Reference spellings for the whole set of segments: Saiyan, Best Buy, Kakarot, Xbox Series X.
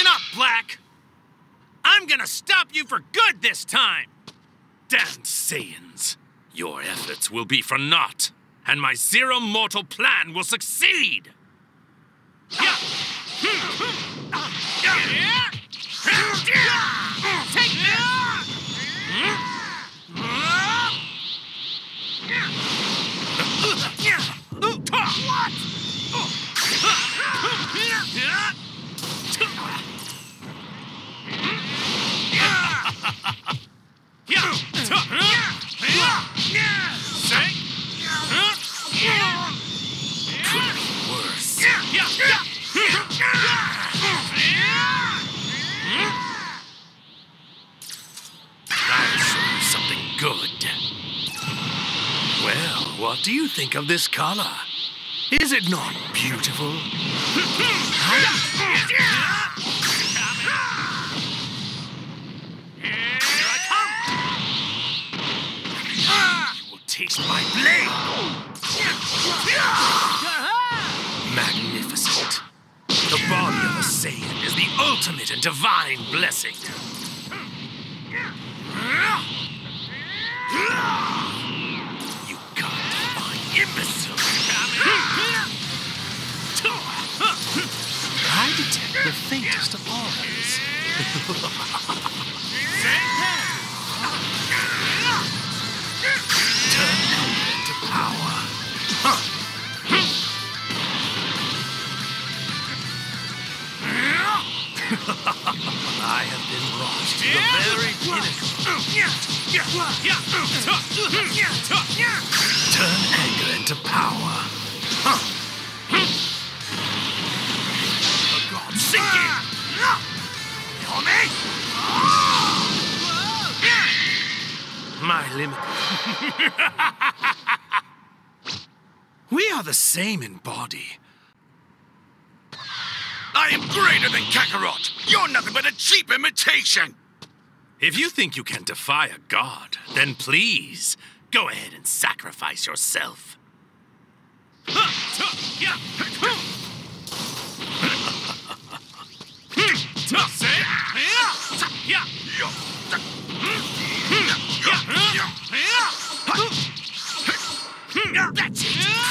Listen up, Black! I'm gonna stop you for good this time! Damn Saiyans! Your efforts will be for naught, and my Zero Mortal plan will succeed! Yeah. Take this! What? Good. Well, what do you think of this color? Is it not beautiful? Here I come! You will taste my blade! Magnificent. The body of a Saiyan is the ultimate and divine blessing. You can't find imbecile! I detect the faintest of auras. Turn them into power. I have been brought to the very pinnacle. Turn anger into power. The gods sink in! Kill me! My limit. We are the same in body. I am greater than Kakarot! You're nothing but a cheap imitation! If you think you can defy a god, then please, go ahead and sacrifice yourself. That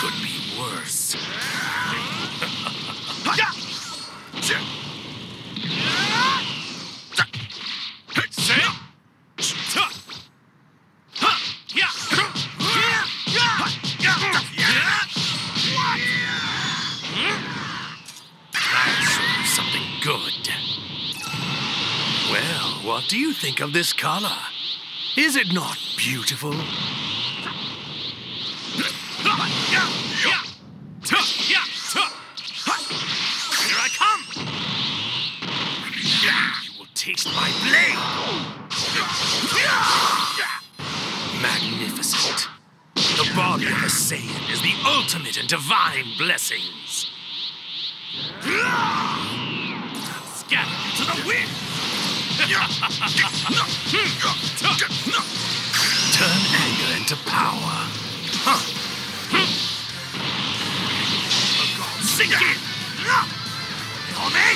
could be worse. Good. Well, what do you think of this color? Is it not beautiful? Here I come! You will taste my blade! Magnificent. The body of a Saiyan is the ultimate in divine blessings. Scatter to the wind! Turn anger into power. Sink in! Kill me!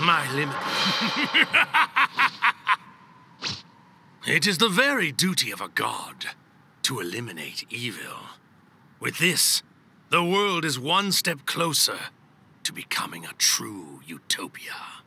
My limit. It is the very duty of a god to eliminate evil. With this, the world is one step closer to becoming a true utopia.